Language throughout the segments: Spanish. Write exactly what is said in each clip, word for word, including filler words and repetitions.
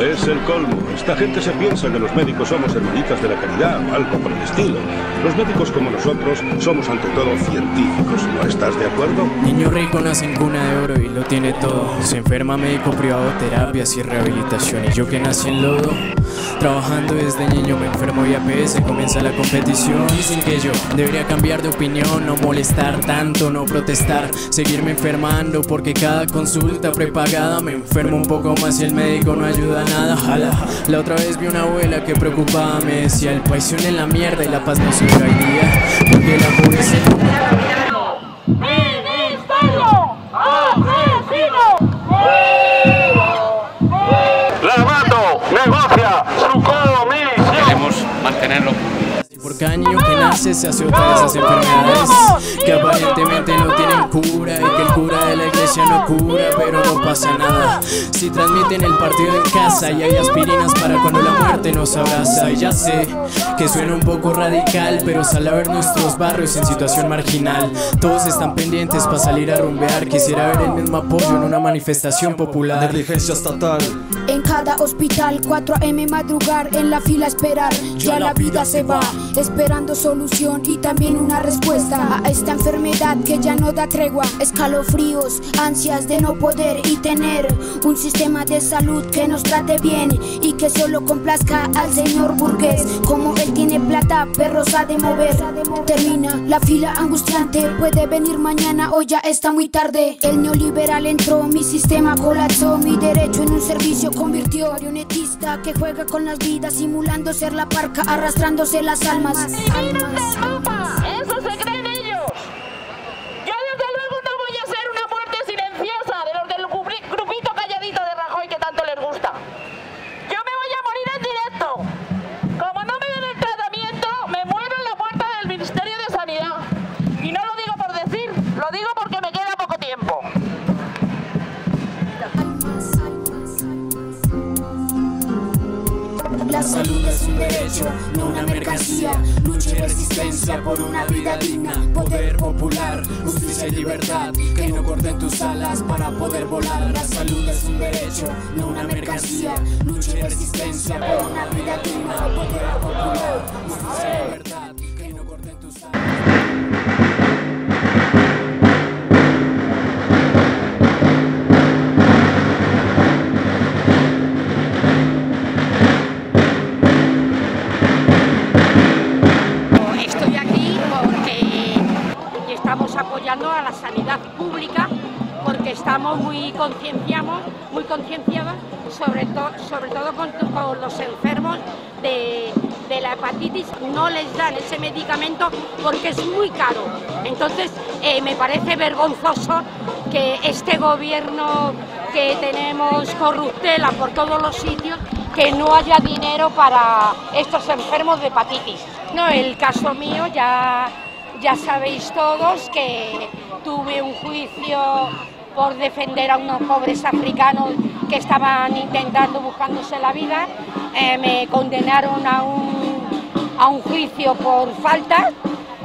Es el colmo. Esta gente se piensa que los médicos somos hermanitas de la caridad o algo por el estilo. Los médicos como nosotros somos ante todo científicos. ¿No estás de acuerdo? Niño rico nace en cuna de oro y lo tiene todo. Se enferma médico privado, terapias y rehabilitación. Y yo que nací en lodo, trabajando desde niño me enfermo y A P S. Comienza la competición. Dicen que yo debería cambiar de opinión, no molestar tanto, no protestar, seguirme enfermando porque cada consulta prepagada me enfermo un poco más y el médico no ayuda a nada. Jala. La otra vez vi una abuela que preocupada me decía: el país se une en la mierda y la paz no se caería, porque la pobreza es el ministerio asesino. Larvato negocia su comisión. Queremos mantenerlo. Por cada niño que nace se hace otra de esas enfermedades que aparentemente no tienen cura y que el cura de la iglesia no cura, pero no pasa nada si transmiten el partido en casa y hay aspirinas para cuando la muerte nos abraza. Y ya sé que suena un poco radical, pero sal a ver nuestros barrios en situación marginal. Todos están pendientes para salir a rumbear. Quisiera ver el mismo apoyo en una manifestación popular. Negligencia estatal en cada hospital, cuatro a m madrugar, en la fila esperar, ya la vida se va. Esperando solución y también una respuesta a esta enfermedad que ya no da tregua. Escalofríos, ansias de no poder y tener un sistema de salud que nos trate bien y que solo complazca al señor burgués. Como él tiene plata, perros ha de mover. Termina la fila angustiante, puede venir mañana o ya está muy tarde. El neoliberal entró, mi sistema colapsó, mi derecho en un servicio convirtió. Marionetista que juega con las vidas simulando ser la parca, arrastrándose las almas. Almas. ¡Eso se creen ellos! Yo desde luego no voy a ser una muerte silenciosa de los del grupito calladito de Rajoy que tanto les gusta. Yo me voy a morir en directo. Como no me den el tratamiento, me muero en la puerta del Ministerio de Sanidad. Y no lo digo por decir, lo digo porque me queda poco tiempo. La salud es un derecho, no una mercancía. Lucha y resistencia por una vida digna. Poder popular, justicia y libertad, que no corten tus alas para poder volar. La salud es un derecho, no una mercancía. Lucha y resistencia por una vida digna. Poder popular, justicia y libertad, que no corten tus alas. Apoyando a la sanidad pública porque estamos muy concienciados, muy concienciados sobre, to, sobre todo con, con los enfermos de, de la hepatitis. No les dan ese medicamento porque es muy caro. Entonces eh, me parece vergonzoso que este gobierno que tenemos corruptela por todos los sitios, que no haya dinero para estos enfermos de hepatitis. No, el caso mío ya... Ya sabéis todos que tuve un juicio por defender a unos pobres africanos que estaban intentando buscándose la vida. Eh, me condenaron a un, a un juicio por falta.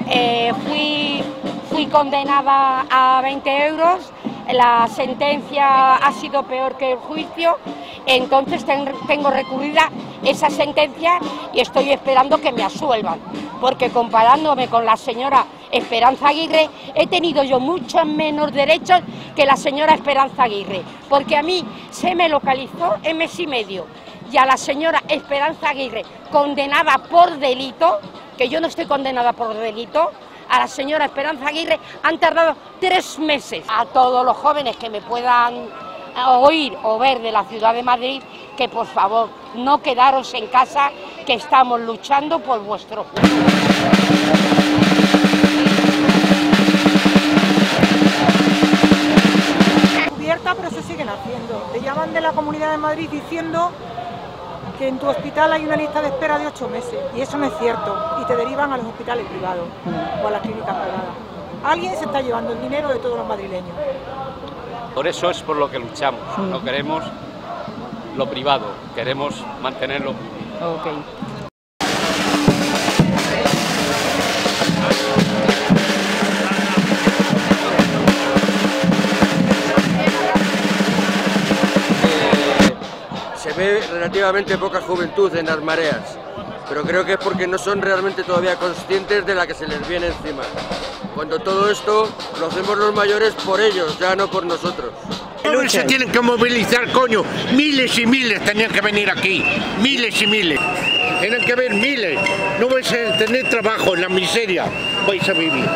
Eh, fui, fui condenada a veinte euros. La sentencia ha sido peor que el juicio. Entonces ten, tengo recurrida esa sentencia y estoy esperando que me absuelvan. Porque comparándome con la señora Esperanza Aguirre, he tenido yo muchos menos derechos que la señora Esperanza Aguirre, porque a mí se me localizó en mes y medio, y a la señora Esperanza Aguirre, condenada por delito, que yo no estoy condenada por delito, a la señora Esperanza Aguirre han tardado tres meses. A todos los jóvenes que me puedan oír o ver de la ciudad de Madrid, que por favor no quedaros en casa, que estamos luchando por vuestro futuro. Pero se siguen haciendo. Te llaman de la Comunidad de Madrid diciendo que en tu hospital hay una lista de espera de ocho meses y eso no es cierto, y te derivan a los hospitales privados o a las clínicas privadas. Alguien se está llevando el dinero de todos los madrileños. Por eso es por lo que luchamos. No queremos lo privado, queremos mantenerlo público. Okay. ve relativamente poca juventud en las mareas, pero creo que es porque no son realmente todavía conscientes de la que se les viene encima. Cuando todo esto lo hacemos los mayores por ellos, ya no por nosotros. No se tienen que movilizar, coño. Miles y miles tenían que venir aquí. Miles y miles. Tienen que haber miles. No vais a tener trabajo en la miseria. Vais a vivir.